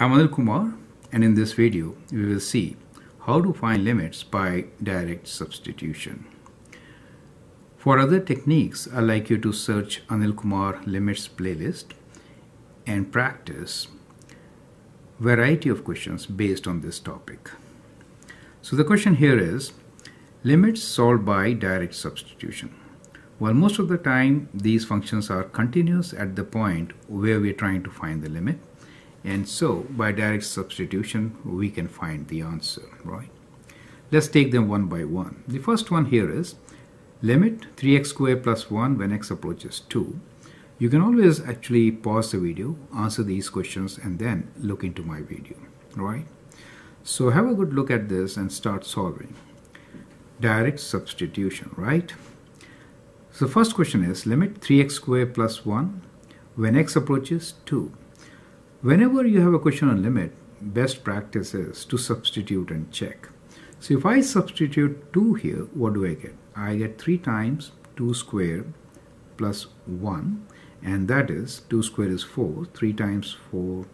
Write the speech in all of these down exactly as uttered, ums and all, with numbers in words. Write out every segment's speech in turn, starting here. I'm Anil Kumar, and in this video we will see how to find limits by direct substitution. For other techniques, I'd like you to search Anil Kumar limits playlist and practice variety of questions based on this topic. So the question here is limits solved by direct substitution. Well, most of the time these functions are continuous at the point where we're trying to find the limit. And so, by direct substitution, we can find the answer, right? Let's take them one by one. The first one here is limit three x squared plus one when x approaches two. You can always actually pause the video, answer these questions, and then look into my video, right? So, have a good look at this and start solving. Direct substitution, right? So, first question is limit three x squared plus one when x approaches two. Whenever you have a question on limit, best practice is to substitute and check. So if I substitute two here, what do I get? I get three times two squared plus one, and that is two squared is four, three times four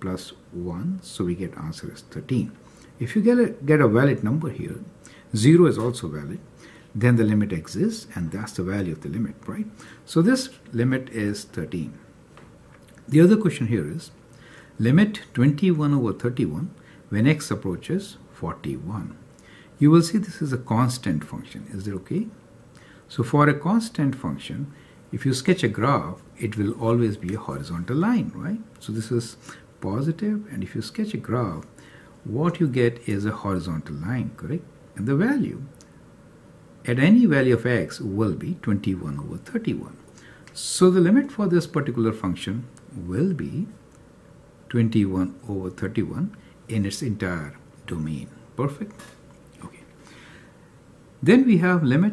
plus one, so we get answer is thirteen. If you get a, get a valid number here, zero is also valid, then the limit exists, and that's the value of the limit, right? So this limit is thirteen. The other question here is limit twenty-one over thirty-one when x approaches forty-one. You will see this is a constant function. Is it okay? So for a constant function, if you sketch a graph, it will always be a horizontal line, right? So this is positive, and if you sketch a graph, what you get is a horizontal line, correct? And the value at any value of x will be twenty-one over thirty-one. So the limit for this particular function will be twenty-one over thirty-one in its entire domain. Perfect. Okay. Then we have limit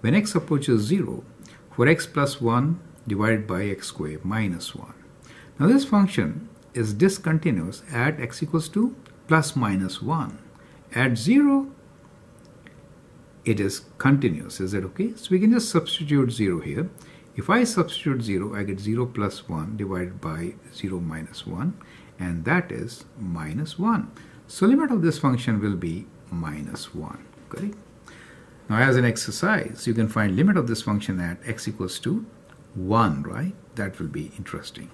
when x approaches zero for x plus one divided by x squared minus one. Now this function is discontinuous at x equals to plus minus one. At zero, it is continuous. Is that okay? So we can just substitute zero here. If I substitute zero, I get zero plus one divided by zero minus one, and that is minus one. So limit of this function will be minus one, correct? Now as an exercise, you can find limit of this function at x equals to one, right? That will be interesting.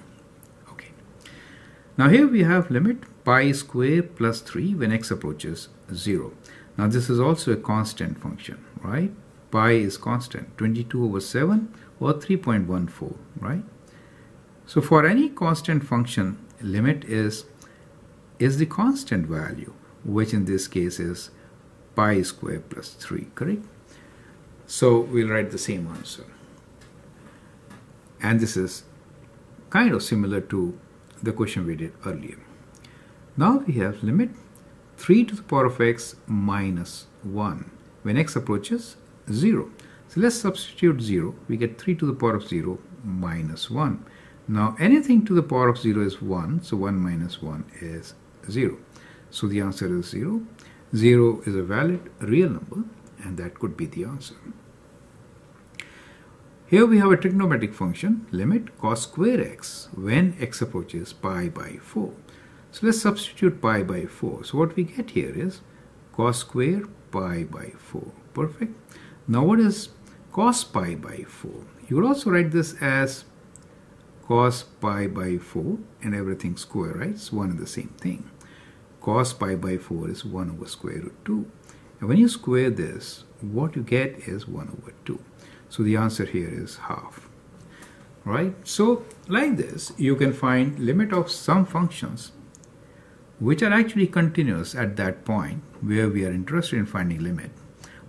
Okay. Now here we have limit pi squared plus three when x approaches zero. Now this is also a constant function, right? Pi is constant, twenty-two over seven or three point one four, right? So for any constant function, limit is, is the constant value, which in this case is pi squared plus three, correct? So we'll write the same answer. And this is kind of similar to the question we did earlier. Now we have limit three to the power of x minus one when x approaches zero. So let's substitute zero. We get three to the power of zero minus one. Now anything to the power of zero is one. So one minus one is zero. So the answer is zero. zero is a valid real number, and that could be the answer. Here we have a trigonometric function, limit cos square x when x approaches pi by four. So let's substitute pi by four. So what we get here is cos square pi by four. Perfect. Now what is cos pi by four? You would also write this as cos pi by four and everything square, right? It's one and the same thing. Cos pi by four is one over square root two. And when you square this, what you get is one over two. So the answer here is half, right? So like this, you can find limit of some functions which are actually continuous at that point where we are interested in finding limit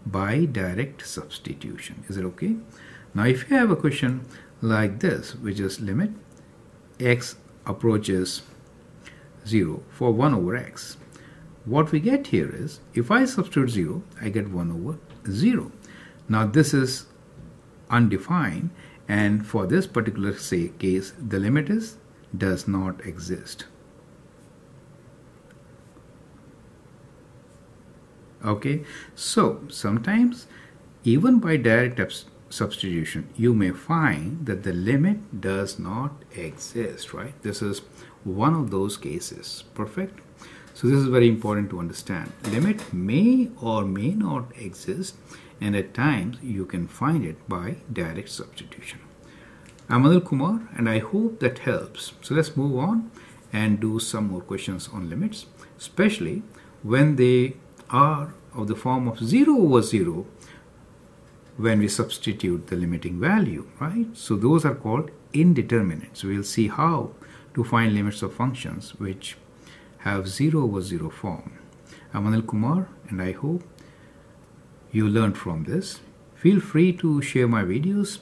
by direct substitution. Is it okay? Now if you have a question like this, which is limit x approaches zero for one over x, what we get here is if I substitute zero, I get one over zero. Now this is undefined, and for this particular say case the limit is does not exist. Okay, so sometimes even by direct substitution you may find that the limit does not exist, right? This is one of those cases. Perfect. So this is very important to understand. Limit may or may not exist, and at times you can find it by direct substitution. I'm Anil Kumar, and I hope that helps. So let's move on and do some more questions on limits, especially when they are of the form of zero over zero when we substitute the limiting value, right? So those are called indeterminate. So we'll see how to find limits of functions which have zero over zero form. I'm Anil Kumar, and I hope you learned from this. Feel free to share my videos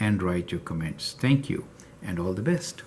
and write your comments. Thank you, and all the best.